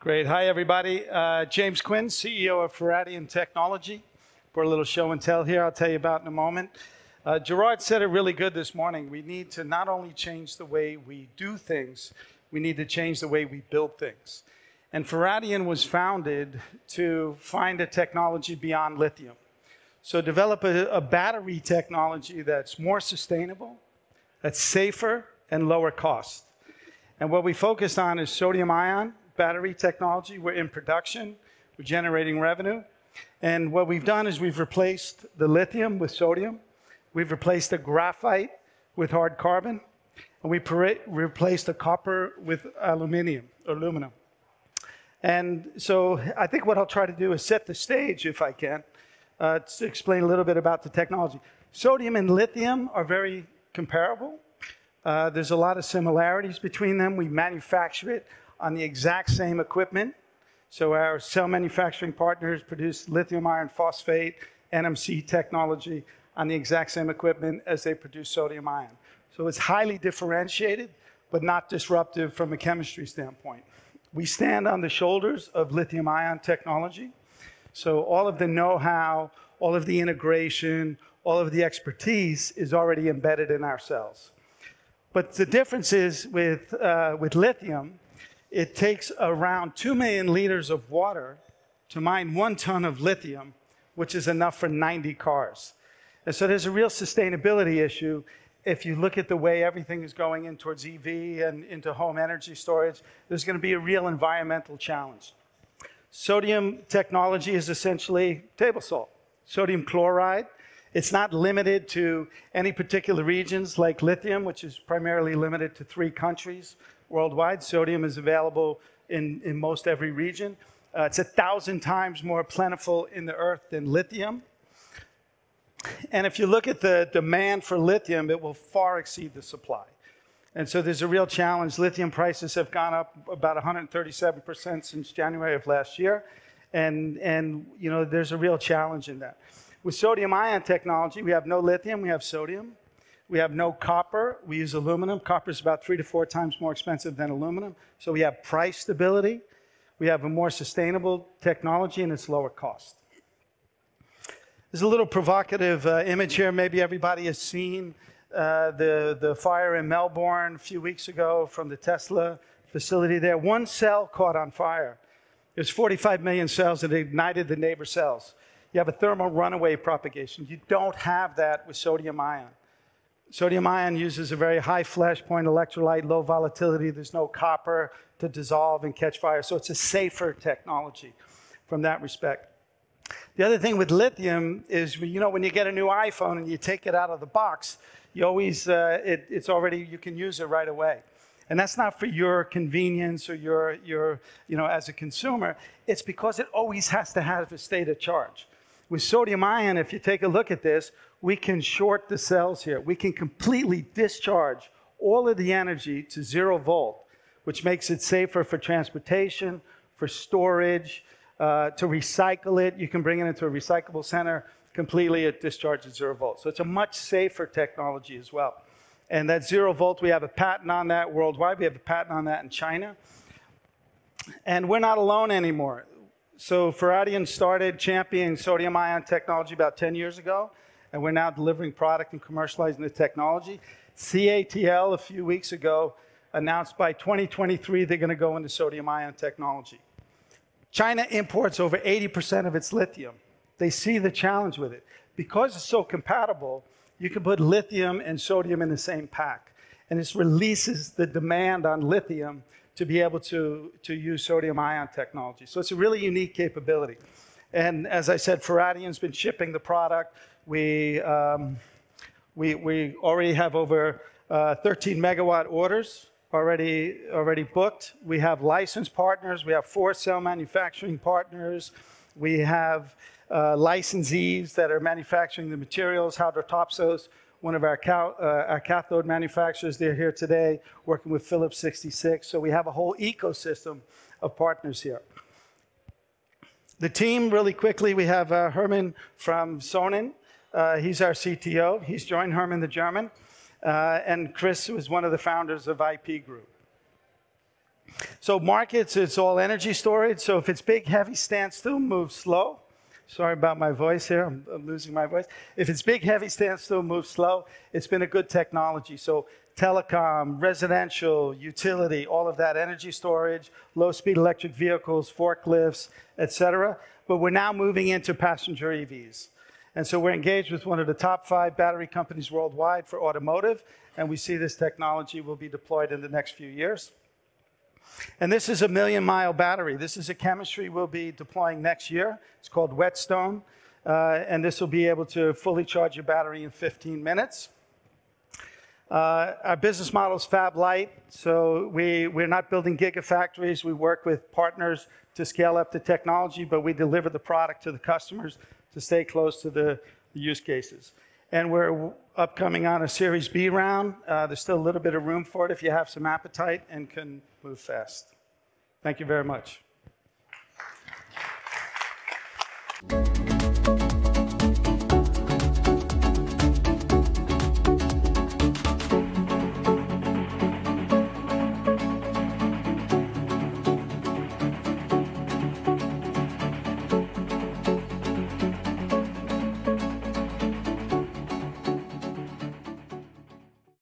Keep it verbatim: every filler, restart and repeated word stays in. Great. Hi, everybody. Uh, James Quinn, C E O of Faradion Technology. For a little show and tell here, I'll tell you about in a moment. Uh, Gerard said it really good this morning. We need to not only change the way we do things, we need to change the way we build things. And Faradion was founded to find a technology beyond lithium. So develop a, a battery technology that's more sustainable, that's safer, and lower cost. And what we focused on is sodium-ion battery technology. We're in production, we're generating revenue. And what we've done is we've replaced the lithium with sodium. We've replaced the graphite with hard carbon, and we replaced the copper with aluminium, aluminum. And so I think what I'll try to do is set the stage, if I can, uh, to explain a little bit about the technology. Sodium and lithium are very comparable. Uh, there's a lot of similarities between them. We manufacture it on the exact same equipment. So our cell manufacturing partners produce lithium iron phosphate, N M C technology, on the exact same equipment as they produce sodium ion. So it's highly differentiated, but not disruptive from a chemistry standpoint. We stand on the shoulders of lithium ion technology. So all of the know-how, all of the integration, all of the expertise is already embedded in our cells. But the difference is with, uh, with lithium, it takes around two million liters of water to mine one ton of lithium, which is enough for ninety cars. And so there's a real sustainability issue. If you look at the way everything is going in towards E V and into home energy storage, there's going to be a real environmental challenge. Sodium technology is essentially table salt, sodium chloride. It's not limited to any particular regions like lithium, which is primarily limited to three countries worldwide. Sodium is available in, in most every region. Uh, it's a thousand times more plentiful in the earth than lithium. And if you look at the demand for lithium, it will far exceed the supply. And so there's a real challenge. Lithium prices have gone up about one hundred thirty-seven percent since January of last year. And, and you know, there's a real challenge in that. With sodium ion technology, we have no lithium, we have sodium. We have no copper, we use aluminum. Copper is about three to four times more expensive than aluminum. So we have price stability. We have a more sustainable technology, and it's lower cost. There's a little provocative uh, image here. Maybe everybody has seen uh, the, the fire in Melbourne a few weeks ago from the Tesla facility there. One cell caught on fire. There's forty-five million cells that ignited the neighbor cells. You have a thermal runaway propagation. You don't have that with sodium ion. Sodium ion uses a very high flash point electrolyte, low volatility. There's no copper to dissolve and catch fire. So it's a safer technology from that respect. The other thing with lithium is, you know, when you get a new iPhone and you take it out of the box, you always, uh, it, it's already, you can use it right away. And that's not for your convenience or your, your, you know, as a consumer. It's because it always has to have a state of charge. With sodium ion, if you take a look at this, we can short the cells here. We can completely discharge all of the energy to zero volt, which makes it safer for transportation, for storage, Uh, to recycle it. You can bring it into a recyclable center completely. It discharges zero volt. So it's a much safer technology as well. And that zero volt, we have a patent on that worldwide. We have a patent on that in China. And we're not alone anymore. So Faradion started championing sodium ion technology about ten years ago, and we're now delivering product and commercializing the technology. C A T L, a few weeks ago, announced by twenty twenty-three they're going to go into sodium ion technology. China imports over eighty percent of its lithium. They see the challenge with it. Because it's so compatible, you can put lithium and sodium in the same pack. And this releases the demand on lithium to be able to, to use sodium ion technology. So it's a really unique capability. And as I said, Faradion's been shipping the product. We, um, we, we already have over uh, thirteen megawatt orders. Already, already booked. We have licensed partners. We have four cell manufacturing partners. We have uh, licensees that are manufacturing the materials. Haldor Topsoe, one of our, ca uh, our cathode manufacturers, they're here today working with Philips sixty-six. So we have a whole ecosystem of partners here. The team, really quickly, we have uh, Herman from Sonnen. Uh, he's our C T O. He's joined Herman the German. uh, and Chris was one of the founders of I P Group. So markets, it's all energy storage. So if it's big, heavy, stand still, move slow. Sorry about my voice here. I'm, I'm losing my voice. If it's big, heavy, stand still, move slow, it's been a good technology. So telecom, residential, utility, all of that, energy storage, low-speed electric vehicles, forklifts, et cetera. But we're now moving into passenger E Vs. And so we're engaged with one of the top five battery companies worldwide for automotive, and we see this technology will be deployed in the next few years. And this is a million-mile battery. This is a chemistry we'll be deploying next year. It's called Whetstone, uh, and this will be able to fully charge your battery in fifteen minutes. Uh, our business model is fab light, so we, we're not building gigafactories. We work with partners to scale up the technology, but we deliver the product to the customers to stay close to the, the use cases. And we're upcoming on a Series B round. Uh, there's still a little bit of room for it if you have some appetite and can move fast. Thank you very much.